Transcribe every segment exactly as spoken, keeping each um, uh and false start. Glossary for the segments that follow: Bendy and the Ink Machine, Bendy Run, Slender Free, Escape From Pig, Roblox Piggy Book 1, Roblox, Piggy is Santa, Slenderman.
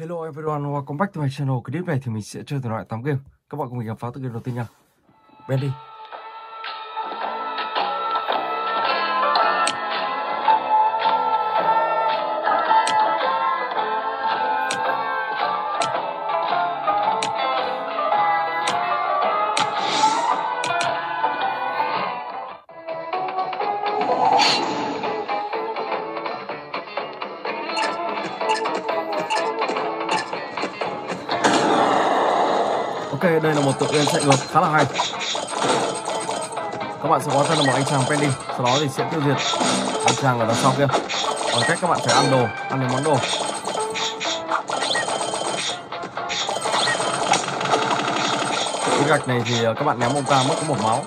Hello everyone, welcome back to my channel. Cái clip này thì mình sẽ chơi thể loại tám game. Các bạn cùng mình khám phá tựa game đầu tiên nha. Bendy. Ok, đây là một tựa game chạy ngược khá là hay. Các bạn sẽ có ra được một anh chàng Bendy, sau đó thì sẽ tiêu diệt anh chàng ở đằng sau kia bằng cách các bạn phải ăn đồ, ăn những món đồ. Cái gạch này thì các bạn ném ông ta mất có một máu,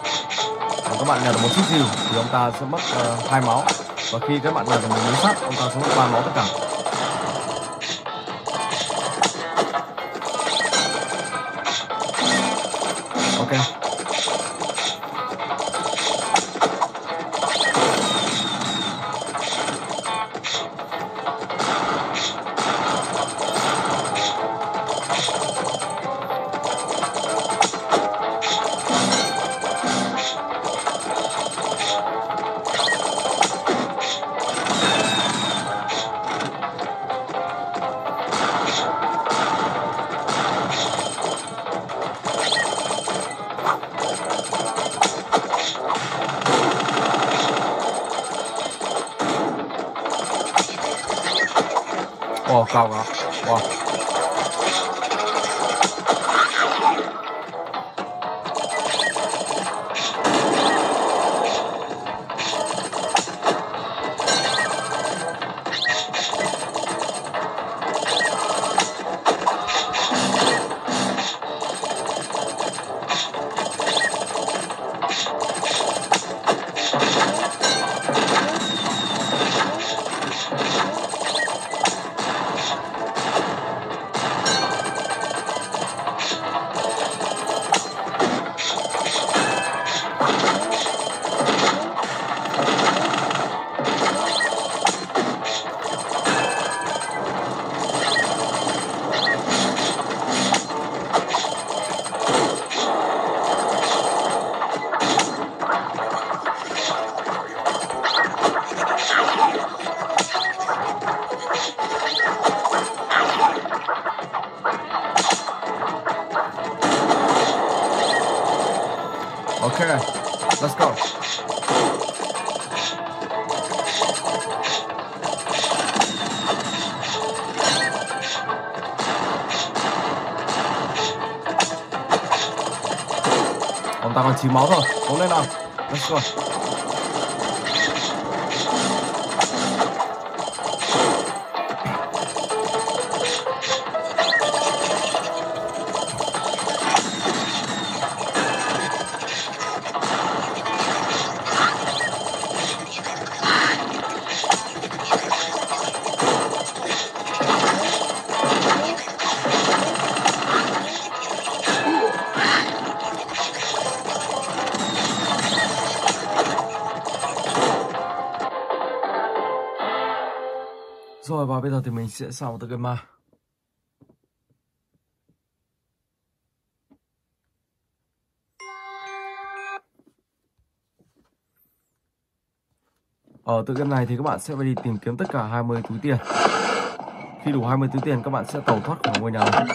còn các bạn nhặt được một chút rìu thì ông ta sẽ mất uh, hai máu, và khi các bạn nhặt được một miếng sắt ông ta sẽ mất ba máu tất cả. Ồ, cao quá. Wow. Okay, let's go. Ông ta còn chín máu rồi, cố lên nào. Let's go. Rồi và bây giờ thì mình sẽ xào một tựa game ma. Ở tựa game này thì các bạn sẽ phải đi tìm kiếm tất cả hai mươi túi tiền. Khi đủ hai mươi túi tiền các bạn sẽ tẩu thoát khỏi ngôi nhà này.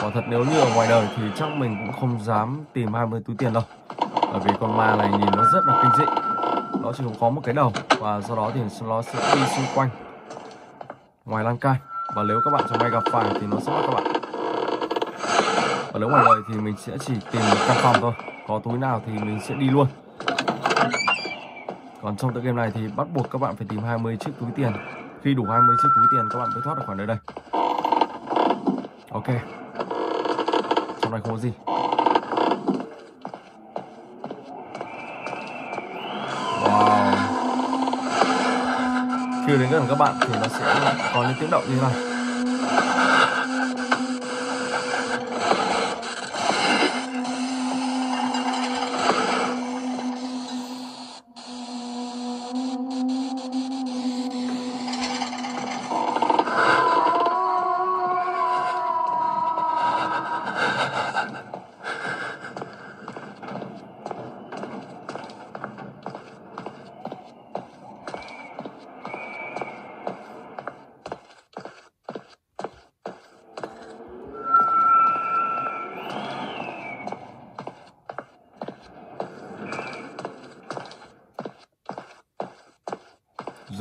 Quả thật nếu như ở ngoài đời thì chắc mình cũng không dám tìm hai mươi túi tiền đâu, bởi vì con ma này nhìn nó rất là kinh dị. Nó chỉ có một cái đầu và sau đó thì nó sẽ đi xung quanh ngoài lan can, và nếu các bạn chẳng may gặp phải thì nó sẽ bắt các bạn. Ở nếu ngoài đời thì mình sẽ chỉ tìm một căn phòng thôi, có túi nào thì mình sẽ đi luôn. Còn trong tựa game này thì bắt buộc các bạn phải tìm hai mươi chiếc túi tiền. Khi đủ hai mươi chiếc túi tiền các bạn mới thoát được khỏi nơi đây. Ok, trong này không có gì. Chưa đến gần các bạn thì nó sẽ có những tiếng động như thế này.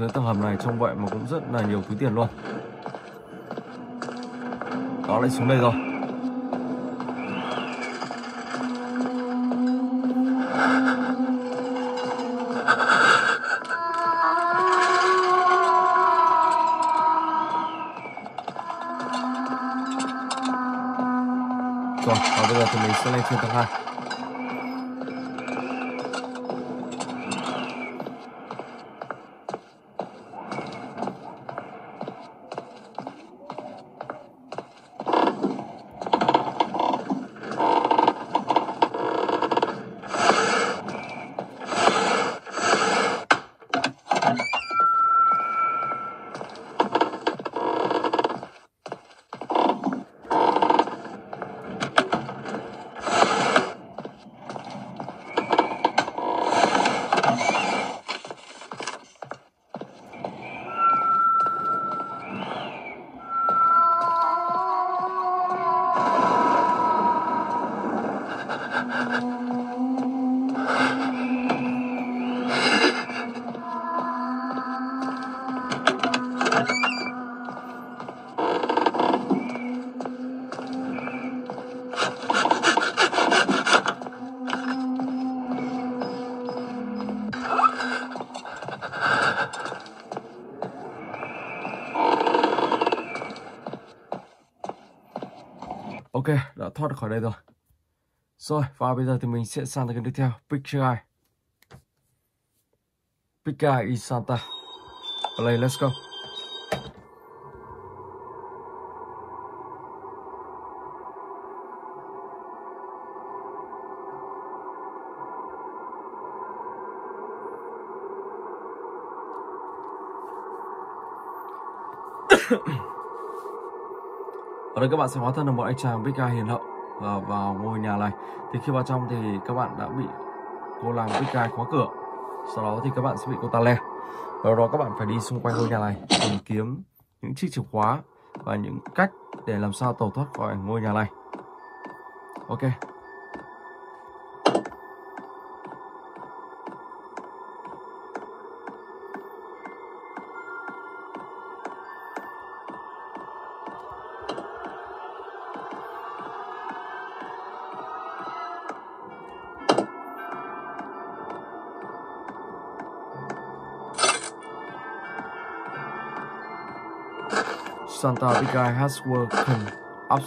dưới tầng hầm này trông vậy mà cũng rất là nhiều túi tiền luôn. Đó, lại xuống đây rồi. Rồi, và bây giờ thì mình sẽ lên trên tầng hai. Ok, đã thoát được khỏi đây rồi. Rồi, và bây giờ thì mình sẽ sang tới cái tiếp theo, Picture Piggy is Santa. Play, let's go. Ở đây các bạn sẽ hóa thân được một anh chàng Piggy hiền hậu vào ngôi nhà này. Thì khi vào trong thì các bạn đã bị cô làm Piggy khóa cửa. Sau đó thì các bạn sẽ bị cô ta le. Sau đó các bạn phải đi xung quanh ngôi nhà này tìm kiếm những chiếc chìa khóa và những cách để làm sao tẩu thoát khỏi ngôi nhà này. Ok. Santa Big Guy has woken up.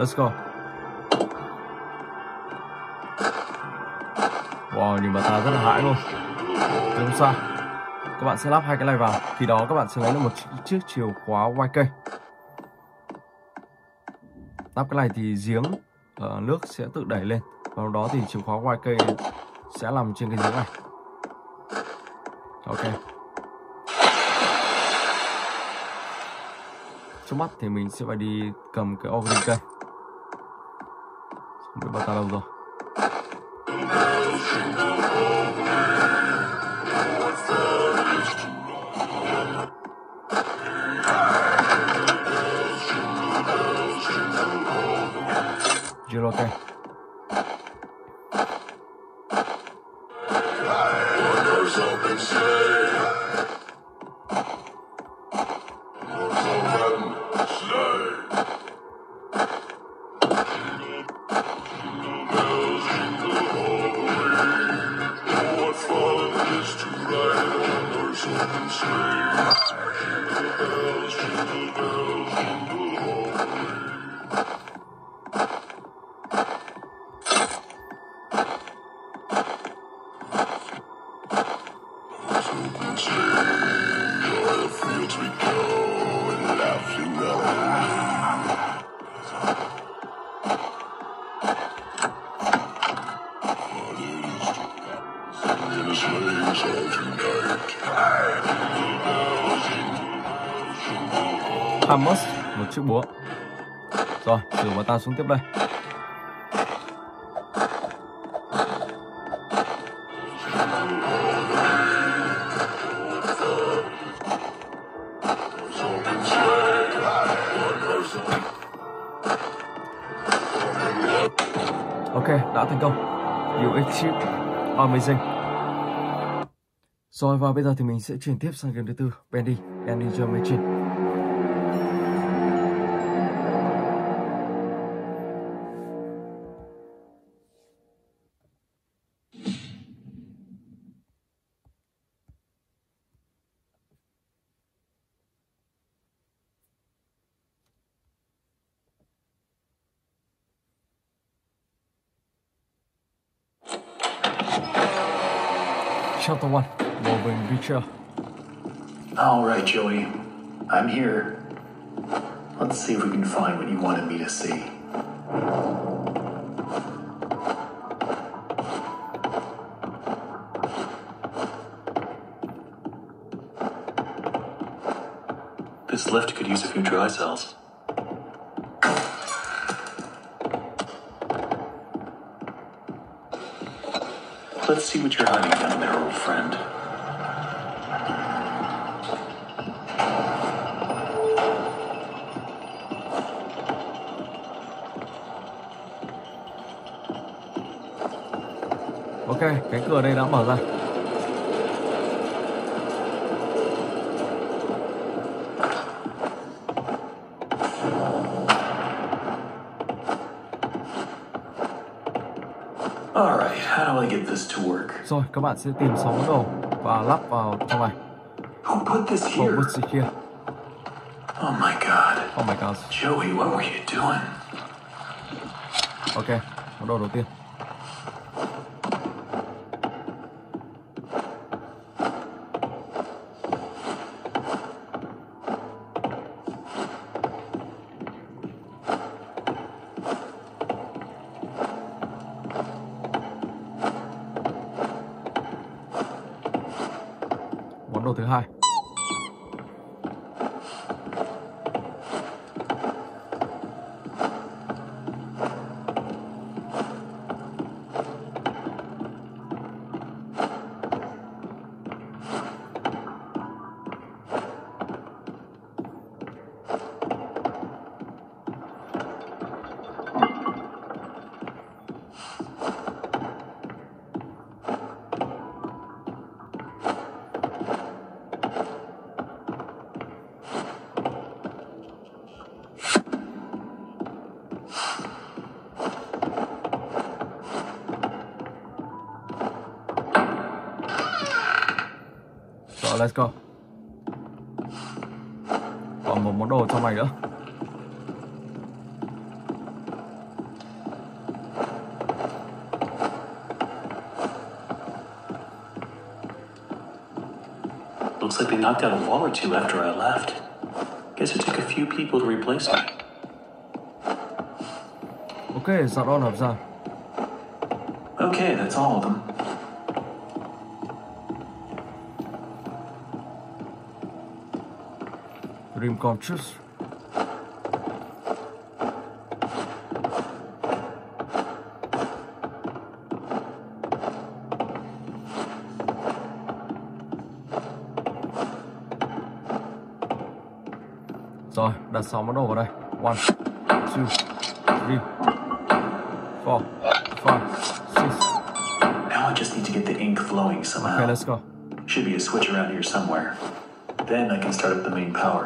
Let's go. Wow, nhìn bà ta rất là hãi luôn. Không sao, các bạn sẽ lắp hai cái này vào. Thì đó các bạn sẽ lấy được một chiếc chìa khóa Y K. Lắp cái này thì giếng uh, nước sẽ tự đẩy lên. Và lúc đó thì chìa khóa Y K sẽ nằm trên cái giếng này. Ok. Trước mắt thì mình sẽ phải đi cầm cái ô cây. Không biết bao lâu rồi. Chưa ok. hai mốt, một chiếc búa. Rồi, thử bọn ta xuống tiếp đây. Ok, đã thành công. You achieved amazing. Rồi và bây giờ thì mình sẽ chuyển tiếp sang game thứ tư, Bendy and the Ink Machine. Chapter one, Roving Creature. All right, Joey. I'm here. Let's see if we can find what you wanted me to see. This lift could use a few dry cells. Let's see what you're hiding down there, old friend. Ok, cái cửa đây đã mở ra. Rồi các bạn sẽ tìm sáu món đồ và lắp vào trong này. Who put this here? Who put this here? Oh my god. Oh my god. Joey, what were you doing? Ok, món đồ đầu tiên. Let's go. Còn một món đồ trong này nữa. Looks like they knocked out a wall or two after I left. Guess it took a few people to replace me. Okay, dọn dọn hợp ra. Okay, that's all of them. Dream come true. Rồi, đặt sáu món đồ vào đây. One, two, three, four, five, six. Now I just need to get the ink flowing somehow. Okay, let's go. Should be a switch around here somewhere. Then I can start up the main power.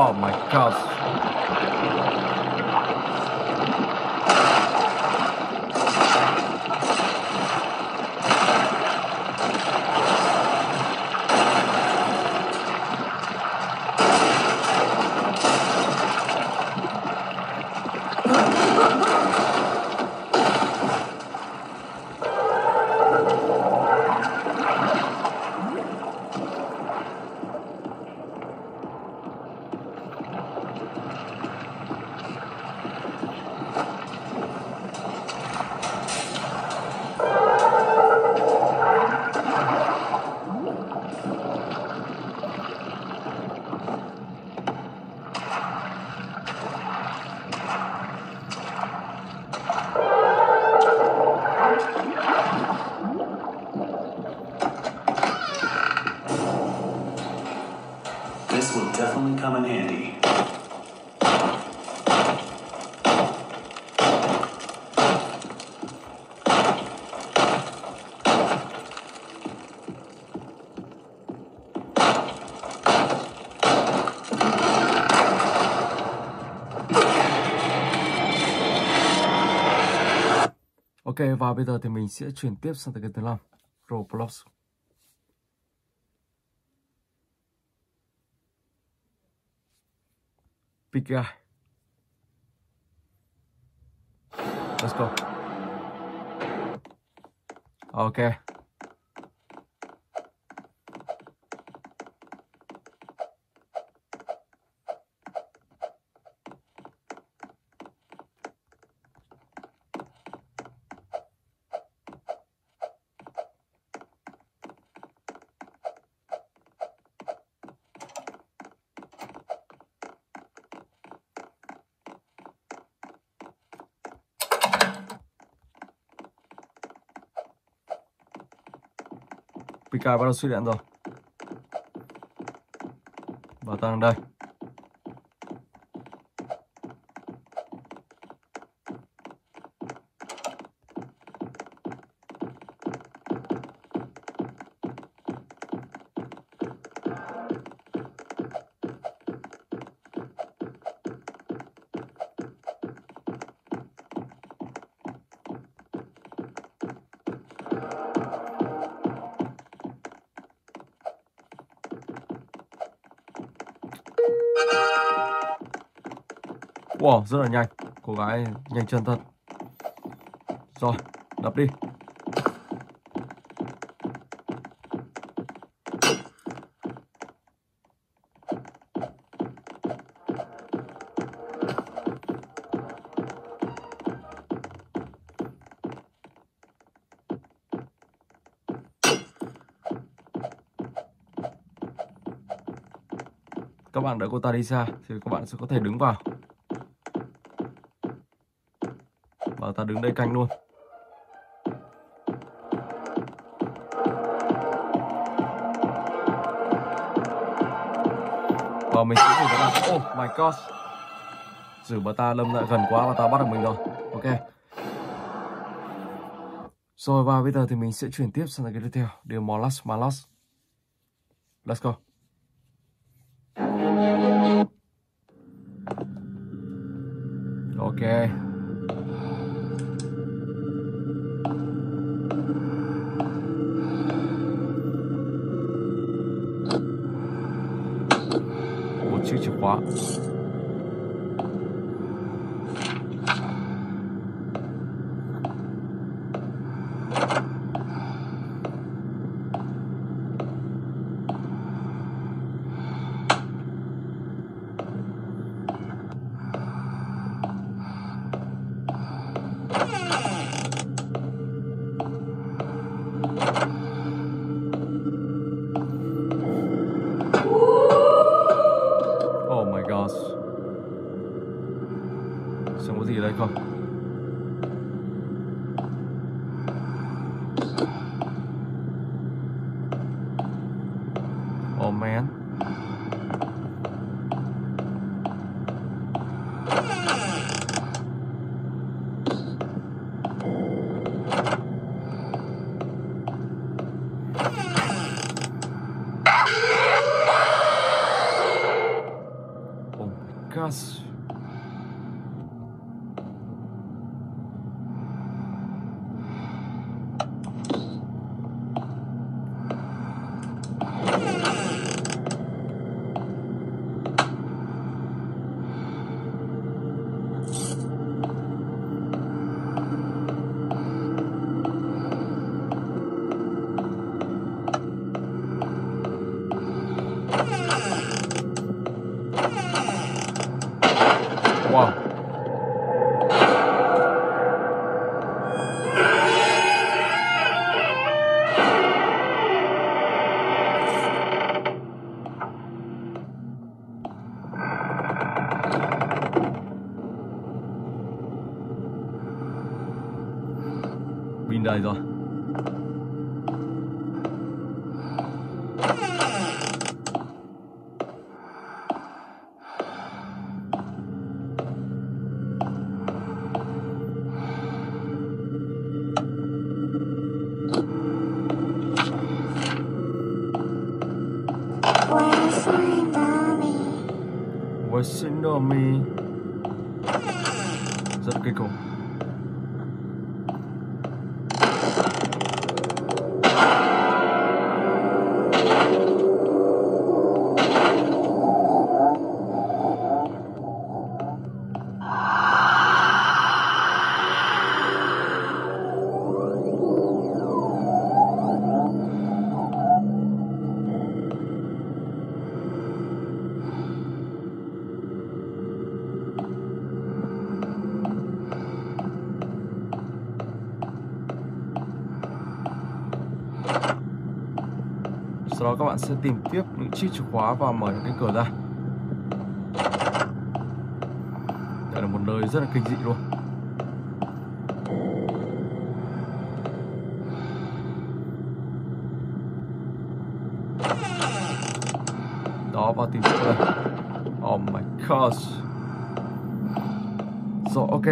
Oh my gosh. Ok, và bây giờ thì mình sẽ chuyển tiếp sang tựa game thứ năm, Roblox. Piggy. Let's go. Ok. Piggy bắt đầu xuất hiện rồi. Bảo tàng đây. Wow, rất là nhanh, cô gái nhanh chân thật. Rồi, đập đi. Các bạn đợi cô ta đi xa thì các bạn sẽ có thể đứng vào. Bảo ta đứng đây canh luôn. Và mình giữ được bảo ta. Oh my god. Giữ bảo ta lâm lại gần quá và ta bắt được mình rồi. Ok. Rồi và bây giờ thì mình sẽ chuyển tiếp sang cái tiếp theo. Điều Malas Malas. Let's go. Ok. Chìa khóa. house. Sau đó các bạn sẽ tìm tiếp những chiếc chìa khóa và mở những cái cửa ra. Đây là một nơi rất là kinh dị luôn. Đó, vào tìm tiếp đây. Oh my gosh. Rồi, ok.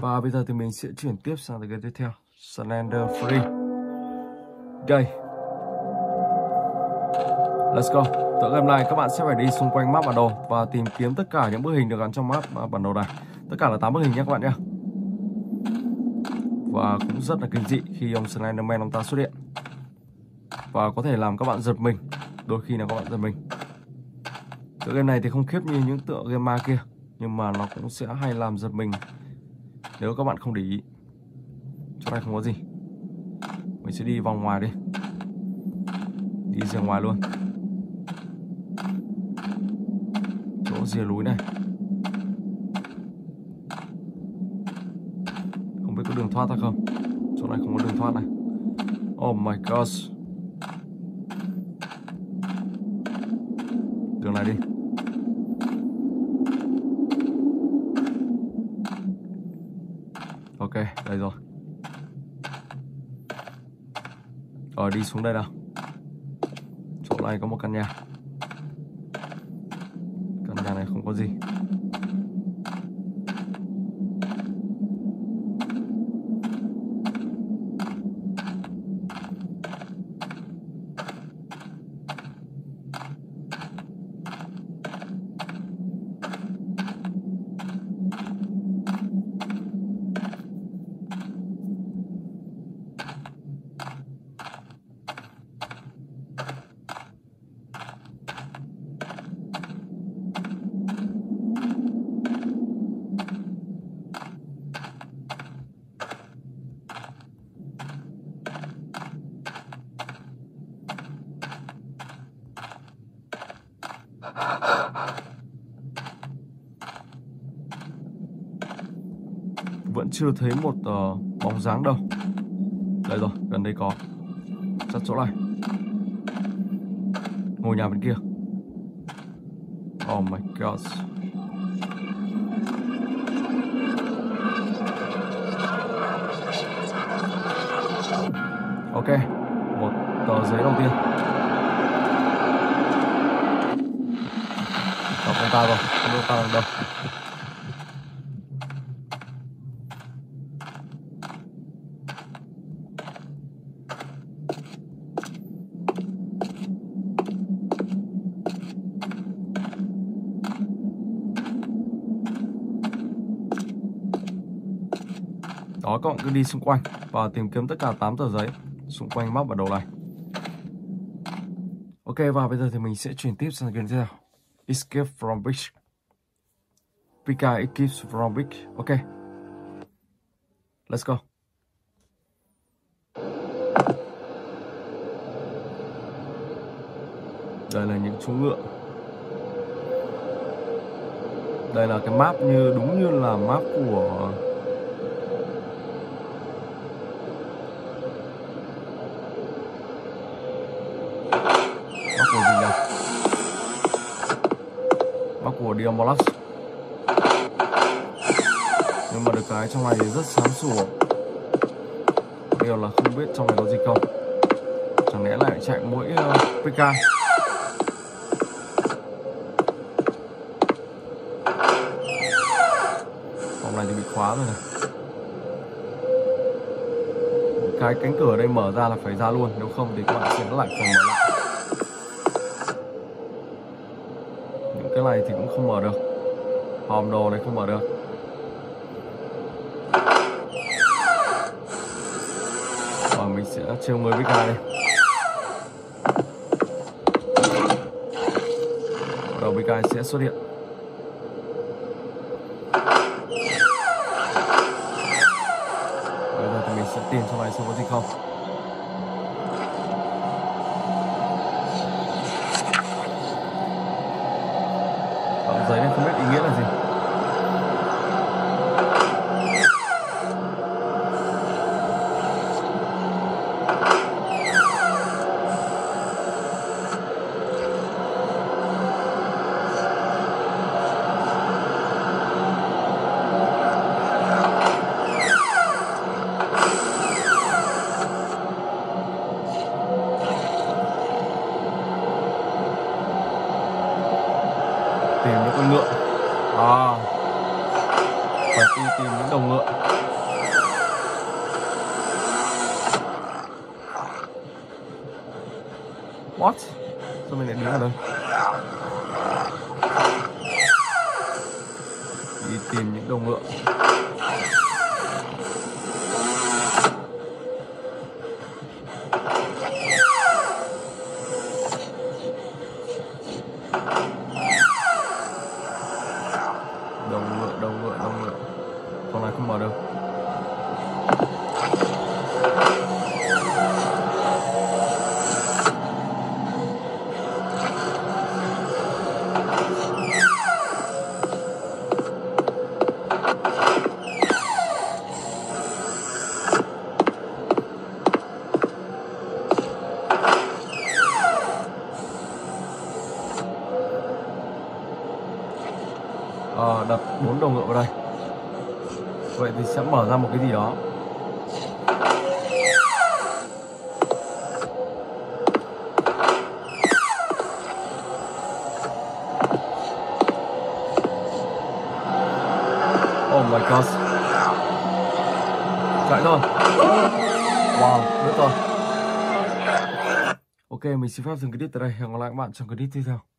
Và bây giờ thì mình sẽ chuyển tiếp sang cái game tiếp theo, Slender Free. Đây. Let's go. Tựa game này các bạn sẽ phải đi xung quanh map bản đồ và tìm kiếm tất cả những bức hình được gắn trong map bản đồ này. Tất cả là tám bức hình nhé các bạn nhé. Và cũng rất là kinh dị khi ông Slenderman ông ta xuất hiện. Và có thể làm các bạn giật mình. Đôi khi là các bạn giật mình. Tựa game này thì không khiếp như những tựa game ma kia, nhưng mà nó cũng sẽ hay làm giật mình nếu các bạn không để ý. Chỗ này không có gì. Mình sẽ đi vòng ngoài đi. Đi ra ngoài luôn. Dìa lối này không biết có đường thoát ra không. Chỗ này không có đường thoát này. Oh my gosh. Đường này đi. Ok, đây rồi. Rồi đi xuống đây nào. Chỗ này có một căn nhà. Nhà này không có gì. Chưa thấy một uh, bóng dáng đâu. Đây rồi, gần đây có. Chắc chỗ này. Ngôi nhà bên kia. Oh my god. Ok, một tờ giấy đầu tiên. Đọc con ta rồi, con ta đang đâu. Đó, các bạn cứ đi xung quanh và tìm kiếm tất cả tám tờ giấy xung quanh map bản đồ này. Ok, và bây giờ thì mình sẽ chuyển tiếp sang game tiếp theo. Escape from Pig. Pika Escape from Pig. Ok. Let's go. Đây là những chú ngựa. Đây là cái map như đúng như là map của map của gì nhỉ? Map của Roblox. Nhưng mà được cái trong này thì rất sáng sủa. Điều là không biết trong này có gì không. Chẳng lẽ lại chạy mỗi uh, pê ca. Khóa rồi này. Cái cánh cửa ở đây mở ra là phải ra luôn, nếu không thì các bạn sẽ lại phải mở lại. Những cái này thì cũng không mở được. Hòm đồ này không mở được. Và mình sẽ trêu người với cái này. Đầu với cái sẽ xuất hiện. Tìm trong này xem có gì không. Đoạn giấy này không biết ý nghĩa là gì. What? Sao mình lại đứng ở đây? Đi tìm những đồng ngựa. Đồng ngựa, đồng ngựa, đồng ngựa. Con này không mở được. Đặt bốn đầu ngựa vào đây. Vậy thì sẽ mở ra một cái gì đó. Oh my god. Chạy thôi. Wow, được rồi. Ok, mình xin phép dừng clip tại đây. Hẹn gặp lại các bạn trong clip tiếp theo.